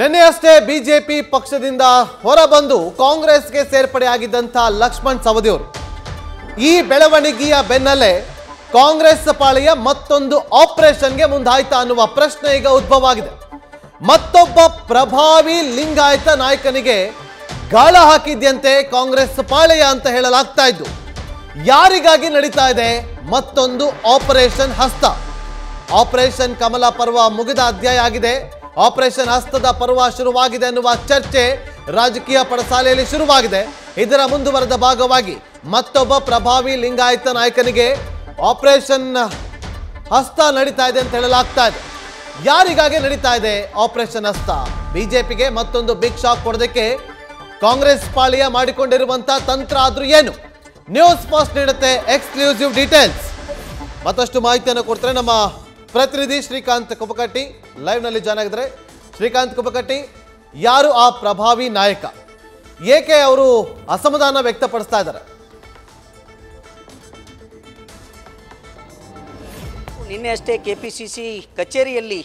ನೆನ್ನೆ ಅಷ್ಟೇ ಬಿಜೆಪಿ ಪಕ್ಷದಿಂದ ಹೊರಬಂದು ಕಾಂಗ್ರೆಸ್ಗೆ ಸೇರ್ಪಡೆಯಾಗಿದ್ದಂತ ಲಕ್ಷ್ಮಣ್ ಸವದಿಯವರು ಈ ಬೆಳವಣಿಗೆಯ ಬೆನ್ನಲ್ಲೇ ಕಾಂಗ್ರೆಸ್ ಪಾಳೆಯ ಮತ್ತೊಂದು ಆಪರೇಷನ್ಗೆ ಮುಂದಾಯ್ತಾ ಅನ್ನುವ ಪ್ರಶ್ನೆ ಈಗ ಉದ್ಭವವಾಗಿದೆ. ಮತ್ತೊಬ್ಬ ಪ್ರಭಾವಿ ಲಿಂಗಾಯತ ನಾಯಕನಿಗೆ ಗಾಳ ಹಾಕಿದ್ಯಂತೆ ಕಾಂಗ್ರೆಸ್ ಪಾಳೆಯ ಅಂತ ಹೇಳಲಾಗ್ತಾ ಇದ್ದು, ಯಾರಿಗಾಗಿ ನಡೀತಾ ಇದೆ ಮತ್ತೊಂದು ಆಪರೇಷನ್ ಹಸ್ತ? ಆಪರೇಷನ್ ಕಮಲ ಪರ್ವ ಮುಗಿದ ಅಧ್ಯಾಯ ಆಗಿದೆ. ಆಪರೇಷನ್ ಹಸ್ತದ ಪರ್ವ ಶುರುವಾಗಿದೆ ಅನ್ನುವ ಚರ್ಚೆ ರಾಜಕೀಯ ಪಡಸಾಲೆಯಲ್ಲಿ ಶುರುವಾಗಿದೆ. ಇದರ ಮುಂದುವರೆದ ಭಾಗವಾಗಿ ಮತ್ತೊಬ್ಬ ಪ್ರಭಾವಿ ಲಿಂಗಾಯತ ನಾಯಕನಿಗೆ ಆಪರೇಷನ್ ಹಸ್ತ ನಡೀತಾ ಇದೆ ಅಂತ ಹೇಳಲಾಗ್ತಾ ಇದೆ. ಯಾರಿಗಾಗಿ ನಡೀತಾ ಇದೆ ಆಪರೇಷನ್ ಹಸ್ತ? ಬಿಜೆಪಿಗೆ ಮತ್ತೊಂದು ಬಿಗ್ ಶಾಕ್ ಕೊಡೋದಕ್ಕೆ ಕಾಂಗ್ರೆಸ್ ಪಾಳಿಯ ಮಾಡಿಕೊಂಡಿರುವಂತಹ ತಂತ್ರ ಆದ್ರೂ ಏನು? ನ್ಯೂಸ್ ಫಸ್ಟ್ ನೀಡುತ್ತೆ ಎಕ್ಸ್ಕ್ಲೂಸಿವ್ ಡೀಟೇಲ್ಸ್. ಮತ್ತಷ್ಟು ಮಾಹಿತಿಯನ್ನು ಕೊಡ್ತಾರೆ ನಮ್ಮ ಪ್ರತಿನಿಧಿ ಶ್ರೀಕಾಂತ್ ಕುಬಕಟ್ಟಿ. ಲೈವ್ನಲ್ಲಿ ಜಾಯ್ನ್ ಆಗಿದ್ರೆ ಶ್ರೀಕಾಂತ್ ಕುಬಕಟ್ಟಿ, ಯಾರು ಆ ಪ್ರಭಾವಿ ನಾಯಕ? ಏಕೆ ಅವರು ಅಸಮಾಧಾನ ವ್ಯಕ್ತಪಡಿಸ್ತಾ ಇದ್ದಾರೆ? ನಿನ್ನೆ ಅಷ್ಟೇ ಕೆಪಿಸಿಸಿ ಕಚೇರಿಯಲ್ಲಿ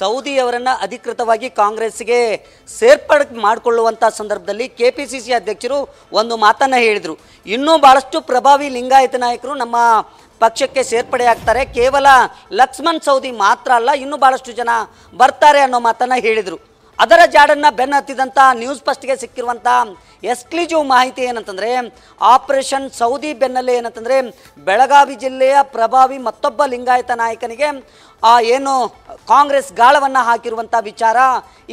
ಸೌದಿ ಅವರನ್ನು ಅಧಿಕೃತವಾಗಿ ಕಾಂಗ್ರೆಸ್ಗೆ ಸೇರ್ಪಡೆ ಮಾಡಿಕೊಳ್ಳುವಂಥ ಸಂದರ್ಭದಲ್ಲಿ ಕೆಪಿಸಿಸಿ ಅಧ್ಯಕ್ಷರು ಒಂದು ಮಾತನ್ನು ಹೇಳಿದರು. ಇನ್ನೂ ಭಾಳಷ್ಟು ಪ್ರಭಾವಿ ಲಿಂಗಾಯತ ನಾಯಕರು ನಮ್ಮ ಪಕ್ಷಕ್ಕೆ ಸೇರ್ಪಡೆ ಆಗ್ತಾರೆ, ಕೇವಲ ಲಕ್ಷ್ಮಣ್ ಸವದಿ ಮಾತ್ರ ಅಲ್ಲ, ಇನ್ನೂ ಭಾಳಷ್ಟು ಜನ ಬರ್ತಾರೆ ಅನ್ನೋ ಮಾತನ್ನು ಹೇಳಿದರು. ಅದರ ಜಾಡನ್ನು ಬೆನ್ನತ್ತಿದಂಥ ನ್ಯೂಸ್ ಫಸ್ಟ್ಗೆ ಸಿಕ್ಕಿರುವಂಥ ಎಕ್ಸ್ಕ್ಲೂಸಿವ್ ಮಾಹಿತಿ ಏನಂತಂದರೆ, ಆಪರೇಷನ್ ಸೌದಿ ಬೆನ್ನಲ್ಲೇ ಏನಂತಂದರೆ ಬೆಳಗಾವಿ ಜಿಲ್ಲೆಯ ಪ್ರಭಾವಿ ಮತ್ತೊಬ್ಬ ಲಿಂಗಾಯತ ನಾಯಕನಿಗೆ ಏನು ಕಾಂಗ್ರೆಸ್ ಗಾಳವನ್ನು ಹಾಕಿರುವಂಥ ವಿಚಾರ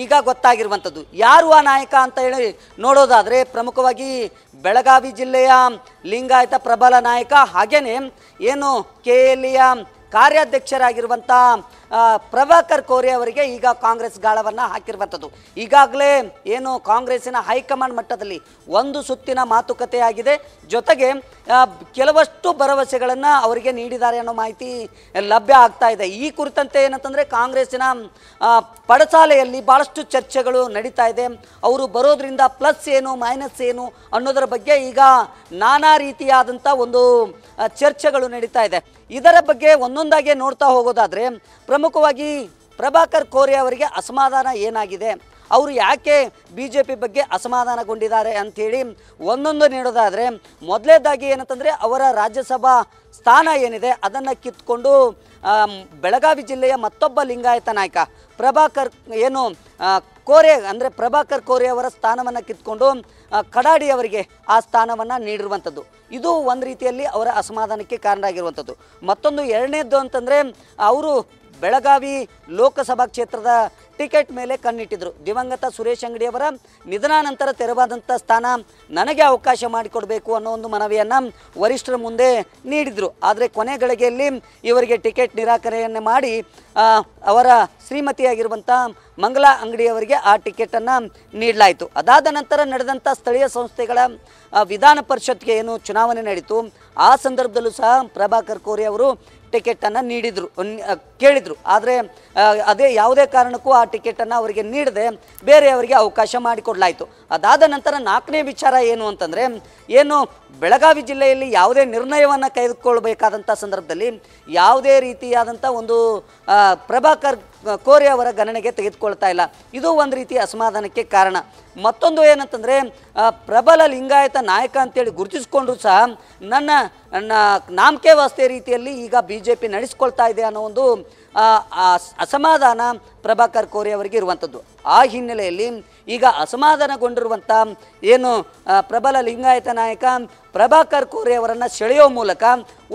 ಈಗ ಗೊತ್ತಾಗಿರುವಂಥದ್ದು. ಯಾರು ಆ ನಾಯಕ ಅಂತ ಹೇಳಿ ನೋಡೋದಾದರೆ, ಪ್ರಮುಖವಾಗಿ ಬೆಳಗಾವಿ ಜಿಲ್ಲೆಯ ಲಿಂಗಾಯತ ಪ್ರಬಲ ನಾಯಕ, ಹಾಗೆಯೇ ಏನು ಕೆಎಲ್ಇಯ ಕಾರ್ಯಾಧ್ಯಕ್ಷರಾಗಿರುವಂಥ ಪ್ರಭಾಕರ್ ಕೋರೆ ಅವರಿಗೆ ಈಗ ಕಾಂಗ್ರೆಸ್ ಗಾಳವನ್ನು ಹಾಕಿರುವಂಥದ್ದು. ಈಗಾಗಲೇ ಏನು ಕಾಂಗ್ರೆಸ್ಸಿನ ಹೈಕಮಾಂಡ್ ಮಟ್ಟದಲ್ಲಿ ಒಂದು ಸುತ್ತಿನ ಮಾತುಕತೆಯಾಗಿದೆ. ಜೊತೆಗೆ ಕೆಲವಷ್ಟು ಭರವಸೆಗಳನ್ನು ಅವರಿಗೆ ನೀಡಿದ್ದಾರೆ ಅನ್ನೋ ಮಾಹಿತಿ ಲಭ್ಯ ಆಗ್ತಾ ಇದೆ. ಈ ಕುರಿತಂತೆ ಏನಂತಂದರೆ ಕಾಂಗ್ರೆಸ್ಸಿನ ಪಡಸಾಲೆಯಲ್ಲಿ ಭಾಳಷ್ಟು ಚರ್ಚೆಗಳು ನಡೀತಾ ಇದೆ. ಅವರು ಬರೋದ್ರಿಂದ ಪ್ಲಸ್ ಏನು ಮೈನಸ್ ಏನು ಅನ್ನೋದರ ಬಗ್ಗೆ ಈಗ ನಾನಾ ರೀತಿಯಾದಂಥ ಒಂದು ಚರ್ಚೆಗಳು ನಡೀತಾ ಇದೆ. ಇದರ ಬಗ್ಗೆ ಒಂದೊಂದಾಗೆ ನೋಡ್ತಾ ಹೋಗೋದಾದರೆ, ಪ್ರಮುಖವಾಗಿ ಪ್ರಭಾಕರ್ ಕೋರೆ ಅವರಿಗೆ ಅಸಮಾಧಾನ ಏನಾಗಿದೆ, ಅವರು ಯಾಕೆ ಬಿ ಜೆ ಪಿ ಬಗ್ಗೆ ಅಸಮಾಧಾನಗೊಂಡಿದ್ದಾರೆ ಅಂಥೇಳಿ ಒಂದೊಂದು ನೀಡೋದಾದರೆ, ಮೊದಲೇದಾಗಿ ಏನಂತಂದರೆ ಅವರ ರಾಜ್ಯಸಭಾ ಸ್ಥಾನ ಏನಿದೆ ಅದನ್ನು ಕಿತ್ಕೊಂಡು ಬೆಳಗಾವಿ ಜಿಲ್ಲೆಯ ಮತ್ತೊಬ್ಬ ಲಿಂಗಾಯತ ನಾಯಕ ಪ್ರಭಾಕರ್ ಏನು ಕೋರೆ ಅಂದರೆ ಪ್ರಭಾಕರ್ ಕೋರೆ ಅವರ ಸ್ಥಾನವನ್ನು ಕಿತ್ಕೊಂಡು ಕಡಾಡಿ ಅವರಿಗೆ ಆ ಸ್ಥಾನವನ್ನು ನೀಡಿರುವಂಥದ್ದು. ಇದು ಒಂದು ರೀತಿಯಲ್ಲಿ ಅವರ ಅಸಮಾಧಾನಕ್ಕೆ ಕಾರಣ ಆಗಿರುವಂಥದ್ದು. ಮತ್ತೊಂದು ಎರಡನೇದ್ದು ಅಂತಂದರೆ, ಅವರು ಬೆಳಗಾವಿ ಲೋಕಸಭಾ ಕ್ಷೇತ್ರದ ಟಿಕೆಟ್ ಮೇಲೆ ಕಣ್ಣಿಟ್ಟಿದ್ದರು. ದಿವಂಗತ ಸುರೇಶ್ ಅಂಗಡಿಯವರ ನಿಧನಾನಂತರ ತೆರವಾದಂಥ ಸ್ಥಾನ ನನಗೆ ಅವಕಾಶ ಮಾಡಿಕೊಡಬೇಕು ಅನ್ನೋ ಒಂದು ಮನವಿಯನ್ನು ವರಿಷ್ಠರ ಮುಂದೆ ನೀಡಿದರು. ಆದರೆ ಕೊನೆ ಗಳಿಗೆಯಲ್ಲಿ ಇವರಿಗೆ ಟಿಕೆಟ್ ನಿರಾಕರಣೆ ಮಾಡಿ ಅವರ ಶ್ರೀಮತಿಯಾಗಿರುವಂಥ ಮಂಗಲಾ ಅಂಗಡಿಯವರಿಗೆ ಆ ಟಿಕೆಟನ್ನು ನೀಡಲಾಯಿತು. ಅದಾದ ನಂತರ ನಡೆದಂಥ ಸ್ಥಳೀಯ ಸಂಸ್ಥೆಗಳ ವಿಧಾನ ಪರಿಷತ್ಗೆ ಏನು ಚುನಾವಣೆ ನಡೆಯಿತು, ಆ ಸಂದರ್ಭದಲ್ಲೂ ಸಹ ಪ್ರಭಾಕರ್ ಕೋರೆ ಅವರು ಟಿಕೆಟನ್ನು ಕೇಳಿದರು. ಆದರೆ ಅದೇ ಯಾವುದೇ ಕಾರಣಕ್ಕೂ ಆ ಟಿಕೆಟನ್ನು ಅವರಿಗೆ ನೀಡದೆ ಬೇರೆಯವರಿಗೆ ಅವಕಾಶ ಮಾಡಿಕೊಡಲಾಯಿತು. ಅದಾದ ನಂತರ ನಾಲ್ಕನೇ ವಿಚಾರ ಏನು ಅಂತಂದರೆ, ಏನು ಬೆಳಗಾವಿ ಜಿಲ್ಲೆಯಲ್ಲಿ ಯಾವುದೇ ನಿರ್ಣಯವನ್ನು ಕೈಗೊಳ್ಳಬೇಕಾದಂಥ ಸಂದರ್ಭದಲ್ಲಿ ಯಾವುದೇ ರೀತಿಯಾದಂಥ ಒಂದು ಪ್ರಭಾಕರ್ ಕೋರೆ ಅವರ ಗಣನೆಗೆ ತೆಗೆದುಕೊಳ್ತಾ ಇಲ್ಲ. ಇದು ಒಂದು ರೀತಿ ಅಸಮಾಧಾನಕ್ಕೆ ಕಾರಣ. ಮತ್ತೊಂದು ಏನಂತಂದರೆ, ಪ್ರಬಲ ಲಿಂಗಾಯತ ನಾಯಕ ಅಂತೇಳಿ ಗುರುತಿಸಿಕೊಂಡ್ರೂ ಸಹ ನನ್ನ ನಾಮಕೆ ವಾಸ್ತೆ ರೀತಿಯಲ್ಲಿ ಈಗ ಬಿ ಜೆ ಪಿ ನಡೆಸ್ಕೊಳ್ತಾ ಇದೆ ಅನ್ನೋ ಒಂದು ಅಸಮಾಧಾನ ಪ್ರಭಾಕರ್ ಕೋರೆ ಅವರಿಗೆ ಇರುವಂಥದ್ದು. ಆ ಹಿನ್ನೆಲೆಯಲ್ಲಿ ಈಗ ಅಸಮಾಧಾನಗೊಂಡಿರುವಂಥ ಏನು ಪ್ರಬಲ ಲಿಂಗಾಯತ ನಾಯಕ ಪ್ರಭಾಕರ್ ಕೋರೆ ಅವರನ್ನು ಸೆಳೆಯೋ ಮೂಲಕ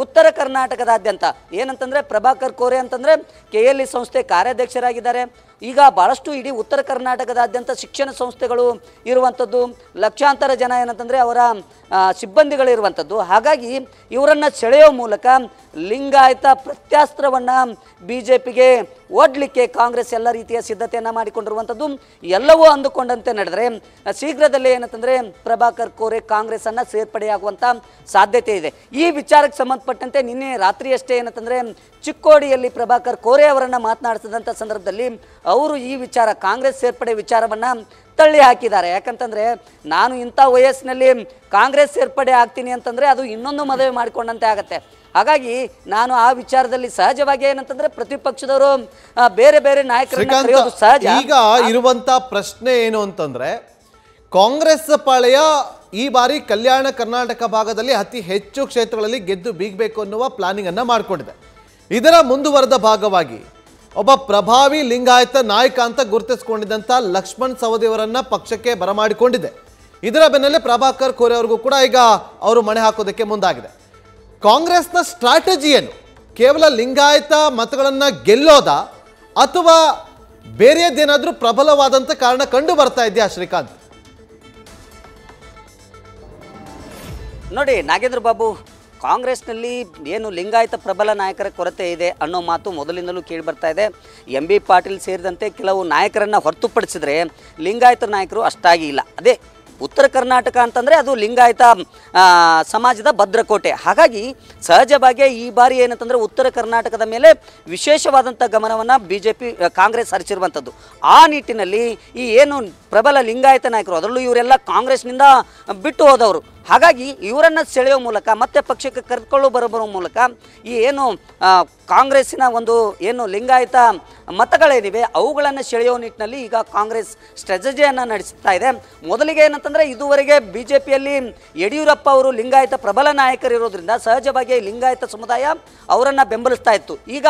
ಉತ್ತರ ಕರ್ನಾಟಕದಾದ್ಯಂತ ಏನಂತಂದರೆ ಪ್ರಭಾಕರ್ ಕೋರೆ ಅಂತಂದರೆ ಕೆಎಲ್ಇ ಸಂಸ್ಥೆ ಕಾರ್ಯಾಧ್ಯಕ್ಷರಾಗಿದ್ದಾರೆ. ಈಗ ಭಾಳಷ್ಟು ಇಡೀ ಉತ್ತರ ಕರ್ನಾಟಕದಾದ್ಯಂತ ಶಿಕ್ಷಣ ಸಂಸ್ಥೆಗಳು ಇರುವಂಥದ್ದು, ಲಕ್ಷಾಂತರ ಜನ ಏನಂತಂದರೆ ಅವರ ಸಿಬ್ಬಂದಿಗಳಿರುವಂಥದ್ದು. ಹಾಗಾಗಿ ಇವರನ್ನು ಸೆಳೆಯೋ ಮೂಲಕ ಲಿಂಗಾಯತ ಪ್ರತ್ಯಾಸ್ತ್ರವನ್ನು ಬಿ ಜೆ ಪಿಗೆ ಒಡ್ಲಿಕ್ಕೆ ಕಾಂಗ್ರೆಸ್ ಎಲ್ಲ ರೀತಿಯ ಸಿದ್ಧತೆಯನ್ನು ಮಾಡಿಕೊಂಡಿರುವಂಥದ್ದು. ಎಲ್ಲವೂ ಅಂದುಕೊಂಡಂತೆ ನಡೆದರೆ ಶೀಘ್ರದಲ್ಲೇ ಏನಂತಂದರೆ ಪ್ರಭಾಕರ್ ಕೋರೆ ಕಾಂಗ್ರೆಸ್ಸನ್ನು ಸೇರ್ಪಡೆಯಾಗುವಂಥ ಸಾಧ್ಯತೆ ಇದೆ. ಈ ವಿಚಾರಕ್ಕೆ ಸಂಬಂಧಪಟ್ಟಂತೆ ನಿನ್ನೆ ರಾತ್ರಿಯಷ್ಟೇ ಏನಂತಂದರೆ ಚಿಕ್ಕೋಡಿಯಲ್ಲಿ ಪ್ರಭಾಕರ್ ಕೋರೆ ಅವರನ್ನು ಮಾತನಾಡಿಸಿದಂಥ ಸಂದರ್ಭದಲ್ಲಿ ಅವರು ಈ ವಿಚಾರ ಕಾಂಗ್ರೆಸ್ ಸೇರ್ಪಡೆ ವಿಚಾರವನ್ನು ತಳ್ಳಿ ಹಾಕಿದ್ದಾರೆ. ಯಾಕಂತಂದರೆ ನಾನು ಇಂಥ ವಯಸ್ಸಿನಲ್ಲಿ ಕಾಂಗ್ರೆಸ್ ಸೇರ್ಪಡೆ ಆಗ್ತೀನಿ ಅಂತಂದರೆ ಅದು ಇನ್ನೊಂದು ಮದುವೆ ಮಾಡಿಕೊಂಡಂತೆ ಆಗುತ್ತೆ. ಹಾಗಾಗಿ ನಾನು ಆ ವಿಚಾರದಲ್ಲಿ ಸಹಜವಾಗಿ ಏನಂತಂದ್ರೆ ಪ್ರತಿಪಕ್ಷದವರು ಬೇರೆ ಬೇರೆ ನಾಯಕರನ್ನ ಕರೆಯೋದು ಸಹಜ. ಈಗ ಇರುವಂತ ಪ್ರಶ್ನೆ ಏನು ಅಂತಂದ್ರೆ ಕಾಂಗ್ರೆಸ್ ಪಾಳೆಯ ಈ ಬಾರಿ ಕಲ್ಯಾಣ ಕರ್ನಾಟಕ ಭಾಗದಲ್ಲಿ ಅತಿ ಹೆಚ್ಚು ಕ್ಷೇತ್ರಗಳಲ್ಲಿ ಗೆದ್ದು ಬೀಗಬೇಕು ಅನ್ನುವ ಪ್ಲಾನಿಂಗ್ ಅನ್ನು ಮಾಡಿಕೊಂಡಿದೆ. ಇದರ ಮುಂದುವರೆದ ಭಾಗವಾಗಿ ಒಬ್ಬ ಪ್ರಭಾವಿ ಲಿಂಗಾಯತ ನಾಯಕ ಅಂತ ಗುರುತಿಸಿಕೊಂಡಿದ್ದಂತ ಲಕ್ಷ್ಮಣ್ ಸವದಿಯವರನ್ನ ಪಕ್ಷಕ್ಕೆ ಬರಮಾಡಿಕೊಂಡಿದೆ. ಇದರ ಬೆನ್ನಲ್ಲೇ ಪ್ರಭಾಕರ್ ಕೋರೆ ಅವರಿಗೂ ಕೂಡ ಈಗ ಅವರು ಮಣೆ ಹಾಕೋದಕ್ಕೆ ಮುಂದಾಗಿದೆ. ಕಾಂಗ್ರೆಸ್ನ ಸ್ಟ್ರಾಟಜಿ ಏನು? ಕೇವಲ ಲಿಂಗಾಯತ ಮತಗಳನ್ನು ಗೆಲ್ಲೋದ ಅಥವಾ ಬೇರೆಯದೇನಾದರೂ ಪ್ರಬಲವಾದಂಥ ಕಾರಣ ಕಂಡು ಬರ್ತಾ ಇದೆಯಾ ಶ್ರೀಕಾಂತ್? ನೋಡಿ ನಾಗೇಂದ್ರ ಬಾಬು, ಕಾಂಗ್ರೆಸ್ನಲ್ಲಿ ಏನು ಲಿಂಗಾಯತ ಪ್ರಬಲ ನಾಯಕರ ಕೊರತೆ ಇದೆ ಅನ್ನೋ ಮಾತು ಮೊದಲಿಂದಲೂ ಕೇಳಿ ಬರ್ತಾ ಇದೆ. ಎಂ ಬಿ ಪಾಟೀಲ್ ಸೇರಿದಂತೆ ಕೆಲವು ನಾಯಕರನ್ನು ಹೊರತುಪಡಿಸಿದರೆ ಲಿಂಗಾಯತ ನಾಯಕರು ಅಷ್ಟಾಗಿ ಇಲ್ಲ. ಅದೇ ಉತ್ತರ ಕರ್ನಾಟಕ ಅಂತಂದರೆ ಅದು ಲಿಂಗಾಯತ ಸಮಾಜದ ಭದ್ರಕೋಟೆ. ಹಾಗಾಗಿ ಸಹಜವಾಗಿಯೇ ಈ ಬಾರಿ ಏನಂತಂದರೆ ಉತ್ತರ ಕರ್ನಾಟಕದ ಮೇಲೆ ವಿಶೇಷವಾದಂಥ ಗಮನವನ್ನು BJP ಕಾಂಗ್ರೆಸ್ ಹರಿಸಿರುವಂಥದ್ದು. ಆ ನಿಟ್ಟಿನಲ್ಲಿ ಈ ಏನು ಪ್ರಬಲ ಲಿಂಗಾಯತ ನಾಯಕರು, ಅದರಲ್ಲೂ ಇವರೆಲ್ಲ ಕಾಂಗ್ರೆಸ್ನಿಂದ ಬಿಟ್ಟು ಹೋದವರು, ಹಾಗಾಗಿ ಇವರನ್ನು ಸೆಳೆಯುವ ಮೂಲಕ ಮತ್ತೆ ಪಕ್ಷಕ್ಕೆ ಕರೆದುಕೊಳ್ಳೋ ಬರೋ ಮೂಲಕ ಈ ಏನು ಕಾಂಗ್ರೆಸ್ಸಿನ ಒಂದು ಏನು ಲಿಂಗಾಯತ ಮತಗಳೇನಿವೆ ಅವುಗಳನ್ನು ಸೆಳೆಯೋ ನಿಟ್ಟಿನಲ್ಲಿ ಈಗ ಕಾಂಗ್ರೆಸ್ ಸ್ಟ್ರಾಟಜಿಯನ್ನು ನಡೆಸ್ತಾ ಇದೆ. ಮೊದಲಿಗೆ ಏನಂತಂದರೆ ಇದುವರೆಗೆ BJPಯಲ್ಲಿ ಯಡಿಯೂರಪ್ಪ ಅವರು ಲಿಂಗಾಯತ ಪ್ರಬಲ ನಾಯಕರಿರೋದ್ರಿಂದ ಸಹಜವಾಗಿ ಲಿಂಗಾಯತ ಸಮುದಾಯ ಅವರನ್ನು ಬೆಂಬಲಿಸ್ತಾ ಇತ್ತು. ಈಗ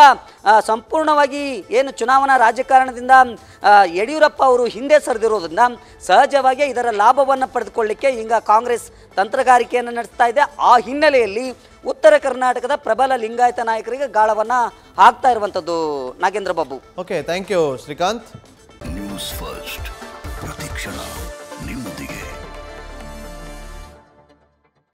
ಸಂಪೂರ್ಣವಾಗಿ ಏನು ಚುನಾವಣಾ ರಾಜಕಾರಣದಿಂದ ಯಡಿಯೂರಪ್ಪ ಅವರು ಹಿಂದೆ ಸರಿದಿರೋದ್ರಿಂದ ಸಹಜವಾಗಿ ಇದರ ಲಾಭವನ್ನು ಪಡೆದುಕೊಳ್ಳಲಿಕ್ಕೆ ಈಗ ಕಾಂಗ್ರೆಸ್ ತಂತ್ರಗಾರಿಕೆಯನ್ನು ನಡೆಸ್ತಾ ಇದೆ. ಆ ಹಿನ್ನೆಲೆಯಲ್ಲಿ ಉತ್ತರ ಕರ್ನಾಟಕದ ಪ್ರಬಲ ಲಿಂಗಾಯತ ನಾಯಕರಿಗೆ ಗಾಳವನ್ನು ಹಾಕ್ತಾ ಇರುವಂಥದ್ದು Nagendra Babu. Okay, thank you Srikanth. News first ಪ್ರತಿಕ್ಷಣ.